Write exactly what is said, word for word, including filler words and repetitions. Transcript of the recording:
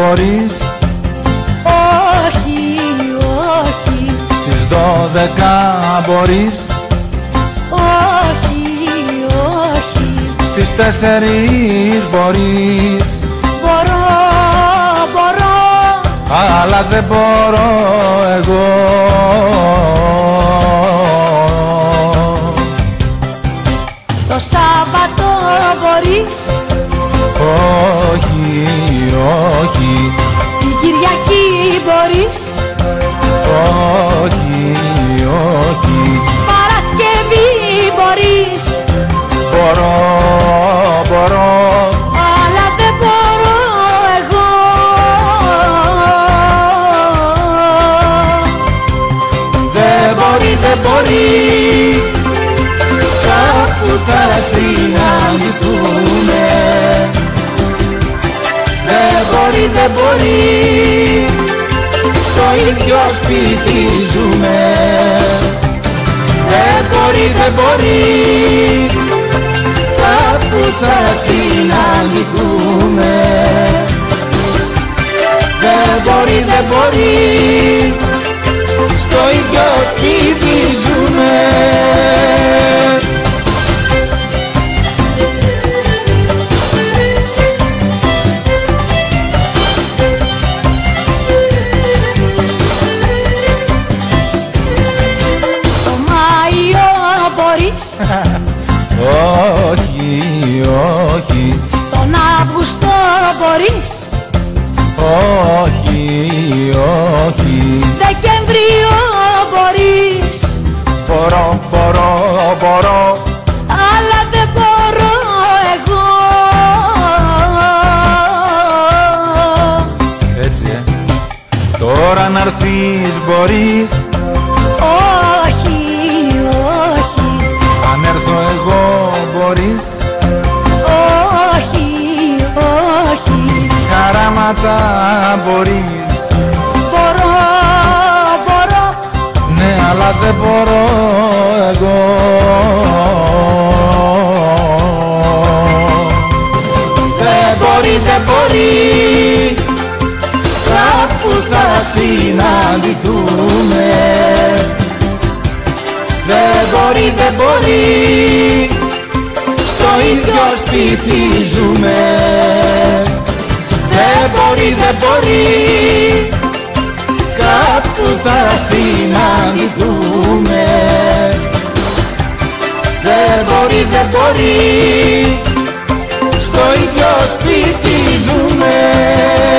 χωρίς. Όχι, όχι. Στις δώδεκα μπορείς. Όχι, όχι. Στις τέσσερις μπορείς. Μπορώ, μπορώ. Αλλά δεν μπορώ εγώ. Το Σάββατο μπορείς. Όχι, όχι. Την Κυριακή μπορείς. Όχι, όχι. Παρασκευή μπορείς. Μπορώ, μπορώ. Αλλά δεν μπορώ εγώ. Δεν μπορεί, δεν μπορεί. Κάπου θα συναντηθούμε. Δεν μπορεί, δεν μπορεί. Στο ίδιο σπίτι ζούμε. Δεν μπορεί, δεν μπορεί. Κάπου θα συναντηθούμε. Δεν μπορεί, δεν μπορεί. Στο ίδιο σπίτι ζούμε. Όχι, όχι. Τον Αύγουστο μπορείς. Όχι, όχι. Δεκέμβριο μπορείς. Μπορώ, μπορώ, μπορώ. Αλλά δεν μπορώ εγώ. Έτσι, ε. Τώρα να έρθεις μπορείς. Χαράματα μπορείς. Μπορώ, μπορώ. Ναι, αλλά δεν μπορώ εγώ. Δεν μπορεί, δεν μπορεί. Κάπου θα συναντηθούμε. Δεν μπορεί, δεν μπορεί. Στο ίδιο σπίτι ζούμε. Δεν μπορεί, δεν μπορεί. Κάπου θα συναντηθούμε. Δεν μπορεί, δεν μπορεί. Στο ίδιο σπίτι ζούμε.